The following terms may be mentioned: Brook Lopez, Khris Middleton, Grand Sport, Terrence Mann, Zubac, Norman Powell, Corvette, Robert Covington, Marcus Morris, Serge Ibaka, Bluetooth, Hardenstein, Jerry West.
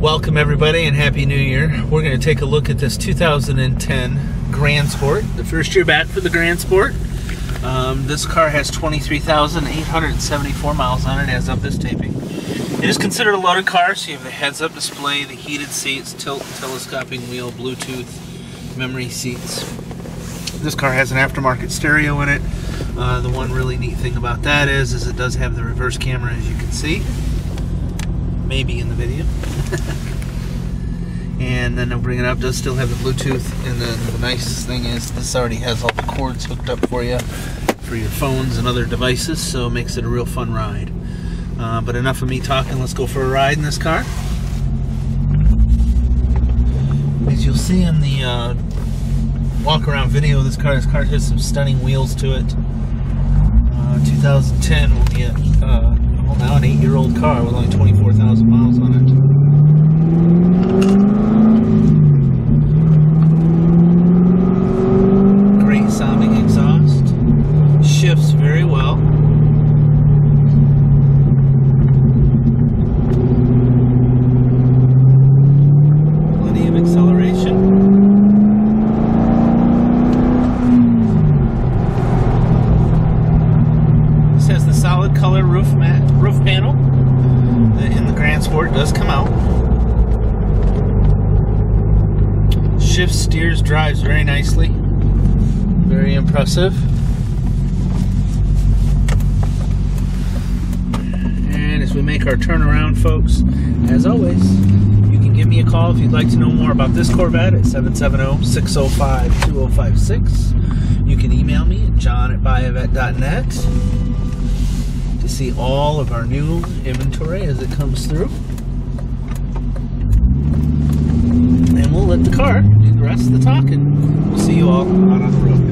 Welcome everybody and Happy New Year. We're going to take a look at this 2010 Grand Sport, the first year back for the Grand Sport. This car has 23,874 miles on it as of this taping. It is considered a loaded car, so you have the heads-up display, the heated seats, tilt, telescoping wheel, Bluetooth, memory seats. This car has an aftermarket stereo in it. The one really neat thing about that is it does have the reverse camera, as you can see. Maybe in the video. And then I'll bring it up. Does still have the Bluetooth, and then the nice thing is this already has all the cords hooked up for you for your phones and other devices, so it makes it a real fun ride. But enough of me talking, let's go for a ride in this car. As you'll see in the walk around video of this car has some stunning wheels to it. 2010 will be a now an 8-year-old car with only 24,000 miles on it. Great sounding exhaust. Shifts very well. Plenty of acceleration. This has the solid color roof mat. Roof panel in the Grand Sport does come out. Shifts, steers, drives very nicely. Very impressive. And as we make our turnaround, folks, as always, you can give me a call if you'd like to know more about this Corvette at 770-605-2056. You can email me at john@buyavette.net. to see all of our new inventory as it comes through. And we'll let the car do the rest of the talking. We'll see you all out on the road.